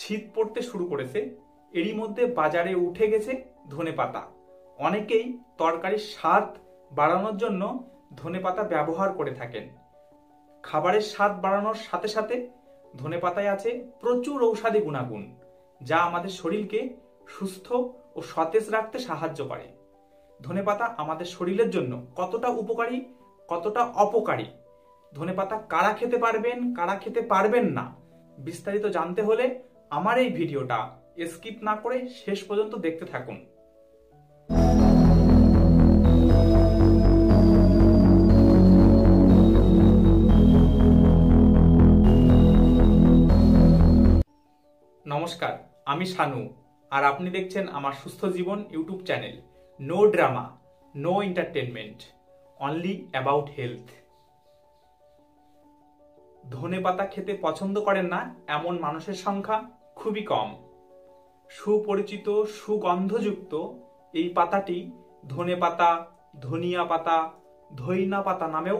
শীত পড়তে শুরু করেছে, এরই মধ্যে বাজারে উঠে গেছে ধনে পাতা। অনেকেই তরকারির স্বাদ বাড়ানোর জন্য ধনে পাতা ব্যবহার করে থাকেন। খাবারের স্বাদ বাড়ানোর সাথে সাথে ধনে পাতায় আছে প্রচুর ঔষধি গুণাগুণ, যা আমাদের শরীরকে সুস্থ ও সতেজ রাখতে সাহায্য করে। ধনে পাতা আমাদের শরীরের জন্য কতটা উপকারী, কতটা অপকারী, ধনে পাতা কারা খেতে পারবেন, কারা খেতে পারবেন না, বিস্তারিত জানতে হলে আমার এই ভিডিওটা স্কিপ না করে শেষ পর্যন্ত দেখতে থাকুন। নমস্কার, আমি শানু আর আপনি দেখছেন আমার সুস্থ জীবন YouTube channel. No drama, no entertainment, only about health. ধনে পাতা খেতে পছন্দ করেন না এমন মানুষের সংখ্যা খুবই কম। সুপরিচিত সুগন্ধযুক্ত এই পাতাটি ধনে পাতা, ধনিয়া পাতা, ধইনা পাতা নামেও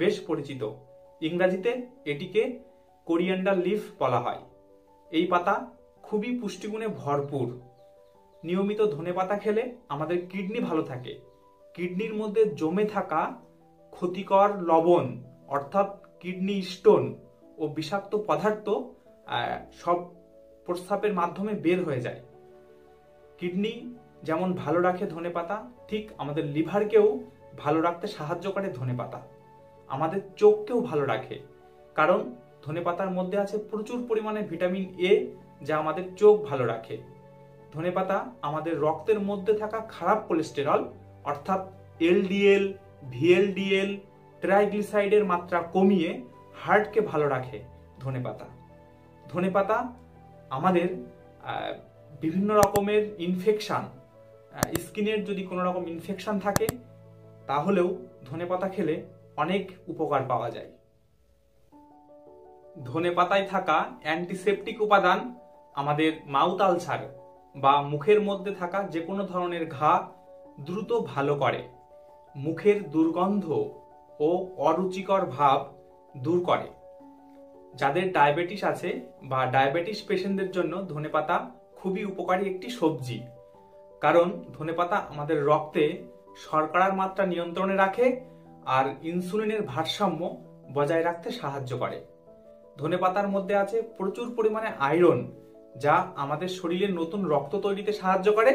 বেশ পরিচিত। ইংরাজিতে এটিকে কোরিয়ান্ডার লিফ বলা হয়। এই পাতা খুবই পুষ্টিগুণে ভরপুর। নিয়মিত ধনে পাতা খেলে আমাদের কিডনি ভালো থাকে। কিডনির মধ্যে জমে থাকা ক্ষতিকর লবণ অর্থাৎ কিডনি স্টোন ও বিষাক্ত পদার্থ সব প্রস্রাবের মাধ্যমে বের হয়ে যায়। কিডনি যেমন ভালো রাখে ধনে পাতা, ঠিক আমাদের লিভারকেও ভালো রাখতে সাহায্য করে ধনে পাতা। আমাদের চোখকেও ভালো রাখে, কারণ ধনে পাতার মধ্যে আছে প্রচুর পরিমাণে ভিটামিন এ, যা আমাদের চোখ ভালো রাখে। ধনে পাতা আমাদের রক্তের মধ্যে থাকা খারাপ কোলেস্টেরল অর্থাৎ এলডিএল, ভিএলডিএল, ট্রাইগ্লিসাইডের মাত্রা কমিয়ে হার্টকে ভালো রাখে ধনে পাতা। ধনে পাতা আমাদের বিভিন্ন রকমের ইনফেকশান, স্কিনের যদি কোনো রকম ইনফেকশান থাকে তাহলেও ধনে পাতা খেলে অনেক উপকার পাওয়া যায়। ধনে পাতায় থাকা অ্যান্টিসেপটিক উপাদান আমাদের মাউথ আলসার বা মুখের মধ্যে থাকা যে কোনো ধরনের ঘা দ্রুত ভালো করে। মুখের দুর্গন্ধ ও অরুচিকর ভাব দূর করে। যাদের ডায়াবেটিস আছে বা ডায়াবেটিস পেশেন্টদের জন্য ধনে পাতা খুবই উপকারী একটি সবজি, কারণ ধনে পাতা আমাদের রক্তে শর্করার মাত্রা নিয়ন্ত্রণে রাখে আর ইনসুলিনের ভারসাম্য বজায় রাখতে সাহায্য করে। ধনে পাতার মধ্যে আছে প্রচুর পরিমাণে আয়রন, যা আমাদের শরীরে নতুন রক্ত তৈরিতে সাহায্য করে,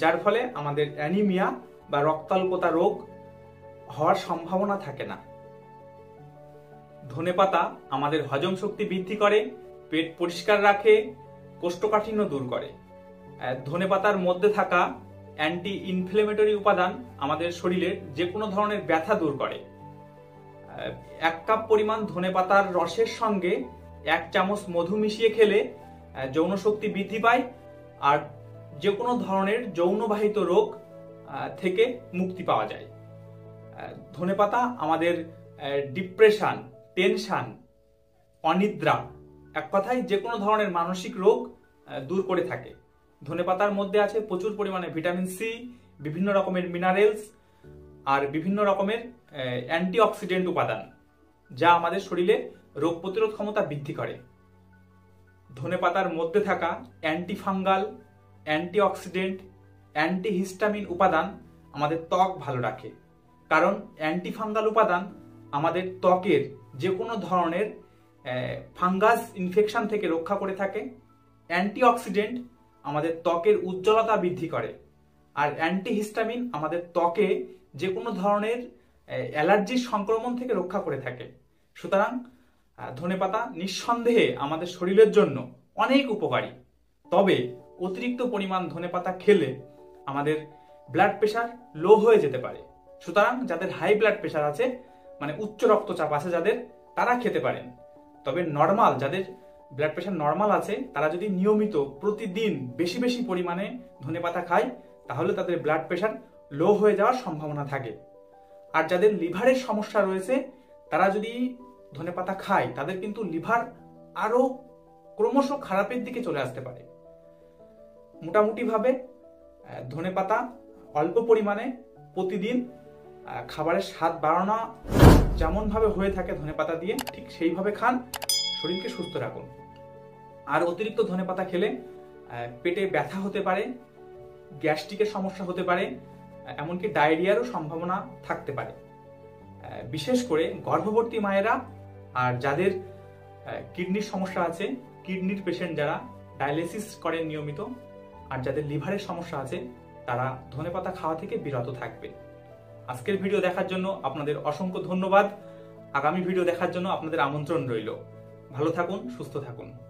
যার ফলে আমাদের অ্যানিমিয়া বা রক্তাল্পতা রোগ হওয়ার সম্ভাবনা থাকে না। ধনে পাতা আমাদের হজম শক্তি বৃদ্ধি করে, পেট পরিষ্কার রাখে, কোষ্ঠকাঠিন্য দূর করে। ধনে পাতার মধ্যে থাকা অ্যান্টি ইনফ্লেমেটরি উপাদান আমাদের শরীরে যে কোনো ধরনের ব্যথা দূর করে। এক কাপ পরিমাণ ধনে পাতার রসের সঙ্গে 1 চামচ মধু মিশিয়ে খেলে যৌন শক্তি বৃদ্ধি পায় আর যে কোনো ধরনের যৌনবাহিত রোগ থেকে মুক্তি পাওয়া যায়। ধনে পাতা আমাদের ডিপ্রেশন, টেনশন, অনিদ্রা, এক কথায় যে কোনো ধরনের মানসিক রোগ দূর করে থাকে। ধনে পাতার মধ্যে আছে প্রচুর পরিমাণে ভিটামিন সি, বিভিন্ন রকমের মিনারেলস আর বিভিন্ন রকমের অ্যান্টিঅক্সিডেন্ট উপাদান, যা আমাদের শরীরে রোগ প্রতিরোধ ক্ষমতা বৃদ্ধি করে। ধনে পাতার মধ্যে থাকা অ্যান্টিফাঙ্গাল, অ্যান্টিঅক্সিডেন্ট, অ্যান্টিহিস্টামিন উপাদান আমাদের ত্বক ভালো রাখে, কারণ অ্যান্টিফাঙ্গাল উপাদান আমাদের ত্বকের যে কোনো ধরনের ফাঙ্গাস ইনফেকশন থেকে রক্ষা করে থাকে। অ্যান্টিঅক্সিডেন্ট আমাদের ত্বকের উজ্জ্বলতা বৃদ্ধি করে আর অ্যান্টিহিস্টামিন আমাদের ত্বকে যে কোনো ধরনের অ্যালার্জির সংক্রমণ থেকে রক্ষা করে থাকে। সুতরাং ধনে পাতা নিঃসন্দেহে আমাদের শরীরের জন্য অনেক উপকারী। তবে অতিরিক্ত পরিমাণ ধনে পাতা খেলে আমাদের ব্লাড প্রেশার লো হয়ে যেতে পারে। সুতরাং যাদের হাই ব্লাড প্রেশার আছে, মানে উচ্চ রক্তচাপ আছে যাদের, তারা খেতে পারেন। তবে নর্মাল, যাদের ব্লাড প্রেশার নর্মাল আছে, তারা যদি নিয়মিত প্রতিদিন বেশি বেশি পরিমাণে ধনে পাতা খায় তাহলে তাদের ব্লাড প্রেশার লো হয়ে যাওয়ার সম্ভাবনা থাকে। আর যাদের লিভারের সমস্যা রয়েছে, তারা যদি ধনে পাতা খায় তাদের কিন্তু লিভার আরও ক্রমশ খারাপের দিকে চলে আসতে পারে। মোটামুটিভাবে ধনে পাতা অল্প পরিমাণে প্রতিদিন খাবারের স্বাদ বাড়ানো যেমনভাবে হয়ে থাকে ধনে পাতা দিয়ে, ঠিক সেইভাবে খান, শরীরকে সুস্থ রাখুন। আর অতিরিক্ত ধনেপাতা খেলে পেটে ব্যথা হতে পারে, গ্যাস্ট্রিকের সমস্যা হতে পারে, এমনকি ডায়রিয়ারও সম্ভাবনা থাকতে পারে। বিশেষ করে গর্ভবতী মায়েরা আর যাদের কিডনির সমস্যা আছে, কিডনির পেশেন্ট যারা ডায়ালিসিস করেন নিয়মিত, আর যাদের লিভারের সমস্যা আছে, তারা ধনেপাতা খাওয়া থেকে বিরত থাকবে। আজকের ভিডিও দেখার জন্য আপনাদের অসংখ্য ধন্যবাদ। আগামী ভিডিও দেখার জন্য আপনাদের আমন্ত্রণ রইল। ভালো থাকুন, সুস্থ থাকুন।